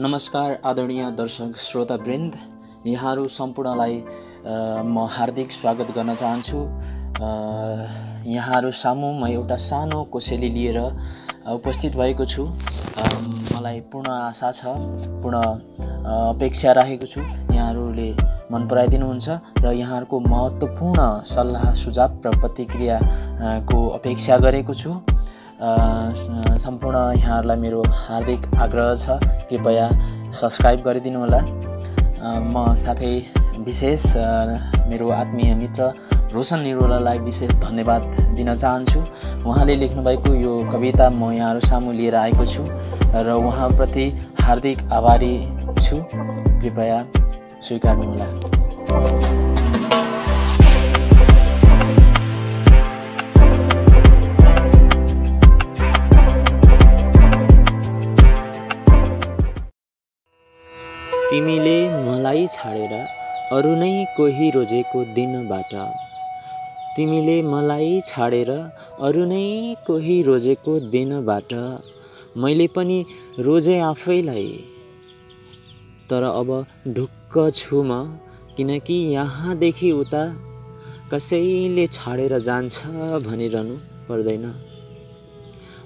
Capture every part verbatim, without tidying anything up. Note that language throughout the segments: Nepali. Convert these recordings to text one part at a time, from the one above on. नमस्कार आदरणीय दर्शक श्रोतावृन्द, यहाँहरू सम्पूर्णलाई म हार्दिक स्वागत गर्न चाहन्छु। यहाँहरू सामु म एउटा सानो कोसेली लिएर उपस्थित भएको छु। मलाई पूर्ण आशा छ, पूर्ण अपेक्षा राखेको छु यहाँहरूले मन पराइदिनुहुन्छ र यहाँहरूको महत्त्वपूर्ण सल्लाह सुझाव र प्रतिक्रिया को अपेक्षा गरेको छु। सम्पूर्ण यहाँहरूलाई मेरो हार्दिक आग्रह छ, कृपया सब्सक्राइब गरिदिनु होला। म साथै विशेष मेरो आत्मीय मित्र रोशन निरौलालाई विशेष धन्यवाद दिन चाहन्छु। उहाँले लेख्नुभएको यो कविता म यहाँहरू सामु लिएर आएको छु र उहाँप्रति हार्दिक आभारी छु, कृपया स्वीकार्नुहोला। तिमीले मलाई छाडेर अरू नै कोही रोजेको दिनबाट, तिमीले मलाई छाडेर अरू नै कोही रोजेको दिनबाट मैले पनि रोजे आफैलाई। तर अब ढुक्क छु म, किनकि यहाँदेखि उता कसैले छाडेर जान्छ भनिरहनु पर्दैन।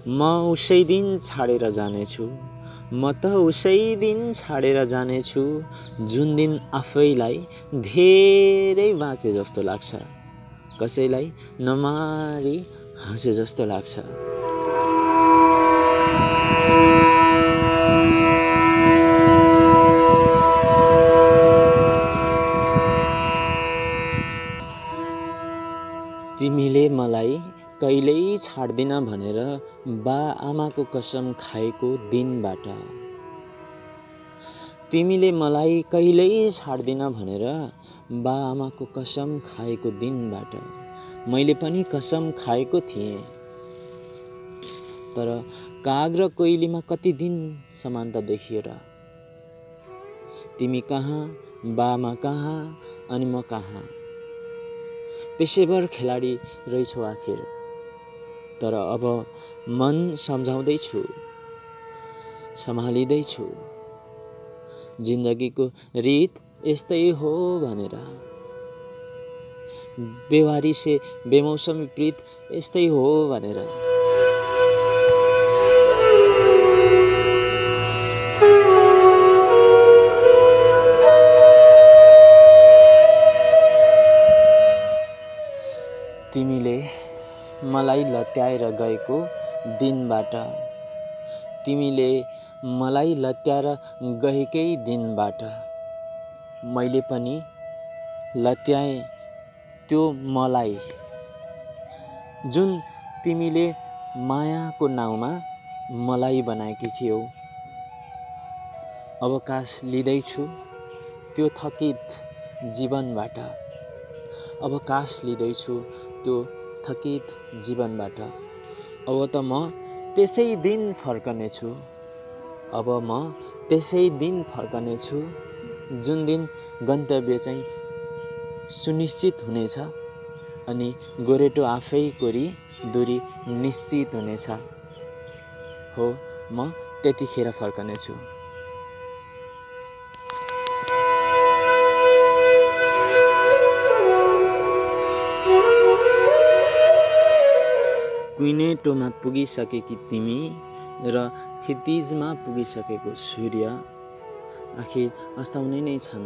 म उसै दिन छाडेर जानेछु, म त उसै दिन छाडेर जानेछु जुन दिन आफैलाई धेरै बाँचे जस्तो लाग्छ, कसैलाई नमारी हाँसे जस्तो लाग्छ। तिमीले मलाई कहिल्यै छाड्दिन भनेर बा आमाको कसम खाएको दिनबाट, तिमीले मलाई कहिल्यै छाड्दिन भनेर बा आमाको कसम खाएको दिनबाट मैले पनि कसम खाएको थिएँ। तर काग र कोइलीमा कति दिन समानता देखियो र, तिमी कहाँ, बामा कहाँ अनि म कहाँ। पेशेवर खेलाडी रहेछौ आखिर, तर अब मन सम्झाउँदैछु, सम्हालिँदैछु जिन्दगीको रीत यस्तै हो भनेर, बेवारी से बेमौसमी प्रीत यस्तै हो भनेर। तिमीले मलाई लत्याएर गएको दिनबाट, तिमीले मलाई लत्याएर गएकै दिनबाट मैले पनि लत्याएँ त्यो मलाई, जुन तिमीले मायाको नाउँमा मलाई बनाएकी थियौ। अवकाश लिँदैछु त्यो थकित जीवनबाट, अवकाश लिँदैछु त्यो थकित जीवनबाट। अब त म त्यसै दिन फर्कनेछु, अब म त्यसै दिन फर्कनेछु जुन दिन गन्तव्य चाहिँ सुनिश्चित हुनेछ अनि गोरेटो आफै कोरी दूरी निश्चित हुनेछ। हो, म त्यतिखेर फर्कनेछु। कुइनेटोमा पुगिसकेकी तिमी र क्षितिजमा पुगिसकेको सूर्य आखिर अस्ताउने नै छन्।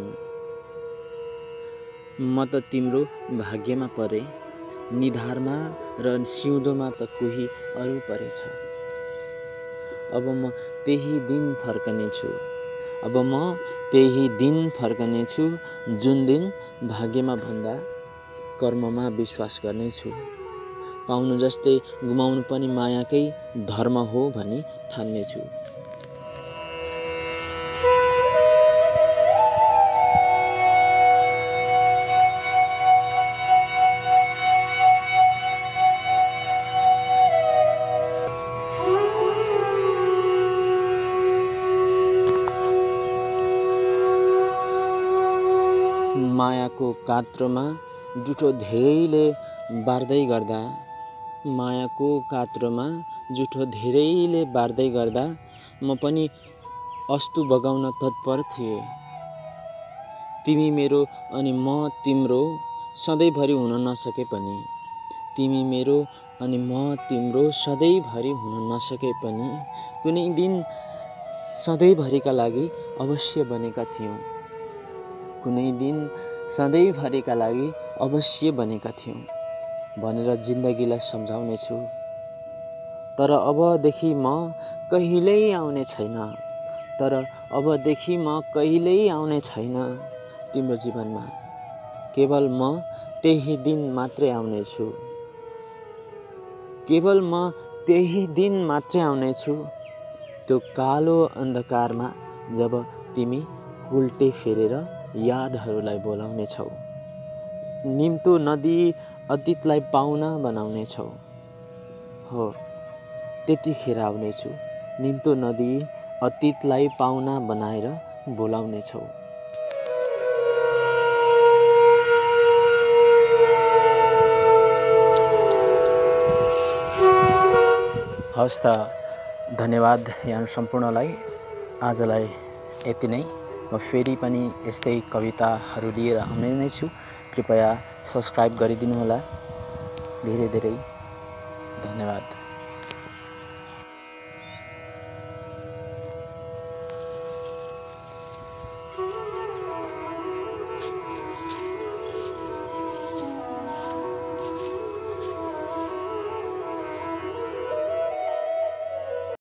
म त तिम्रो भाग्यमा परे, निधारमा र सिउँदोमा त कोही अरू परेछ। अब म त्यही दिन फर्कनेछु, अब म त्यही दिन फर्कनेछु जुन दिन भाग्यमा भन्दा कर्ममा विश्वास गर्नेछु। पाउनु जस्तै गुमाउनु पनि मायाकै धर्म हो भनी ठान्नेछु। मायाको कात्रोमा जुठो धेरैले बार्दै गर्दा, मायाको कात्रोमा जुठो धेरैले बार्दै गर्दा म पनि अस्तु बगाउन तत्पर थिए। तिमी मेरो अनि म तिम्रो सधैँभरि हुन नसके पनि, तिमी मेरो अनि म तिम्रो सधैँभरि हुन नसके पनि कुनै दिन सधैँभरिका लागि अवश्य बनेका थियौँ। कुनै दिन सधैँभरिका लागि अवश्य बनेका थियौँ भनेर जिन्दगीलाई सम्झाउने छु। तर अबदेखि म कहिल्यै आउने छैन, तर अबदेखि म कहिल्यै आउने छैन तिम्रो जीवनमा। केवल म त्यही दिन मात्रै आउनेछु, केवल म त्यही दिन मात्रै आउनेछु, त्यो कालो अन्धकारमा जब तिमी उल्टे फेरेर यादहरूलाई बोलाउने छौ, निम्तो नदी अतीतलाई पाहुना बनाउने छौ। हो, त्यतिखेर आउनेछु, निम्तो नदी अतीतलाई पाहुना बनाएर बोलाउने छौ। हस् त, धन्यवाद यहाँ सम्पूर्णलाई। आजलाई यति नै। म फेरि पनि यस्तै कविताहरू लिएर आउने नै छु। कृपया सब्सक्राइब गरिदिनुहोला। धेरै धेरै धन्यवाद।